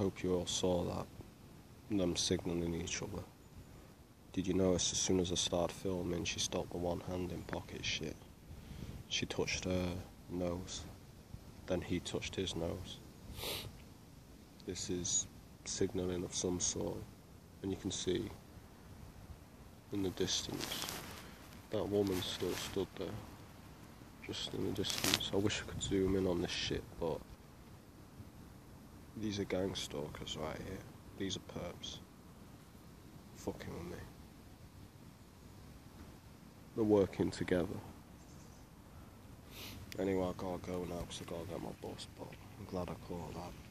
hope you all saw that, them signalling each other. Did you notice as soon as I started filming, she stopped the one hand in pocket shit? She touched her nose, then he touched his nose. This is signalling of some sort, and you can see in the distance that woman still stood there, just in the distance. I wish I could zoom in on this shit, but these are gang stalkers right here. These are perps fucking with me. They're working together. Anyway, I gotta go now because I gotta get my bus, but I'm glad I caught that.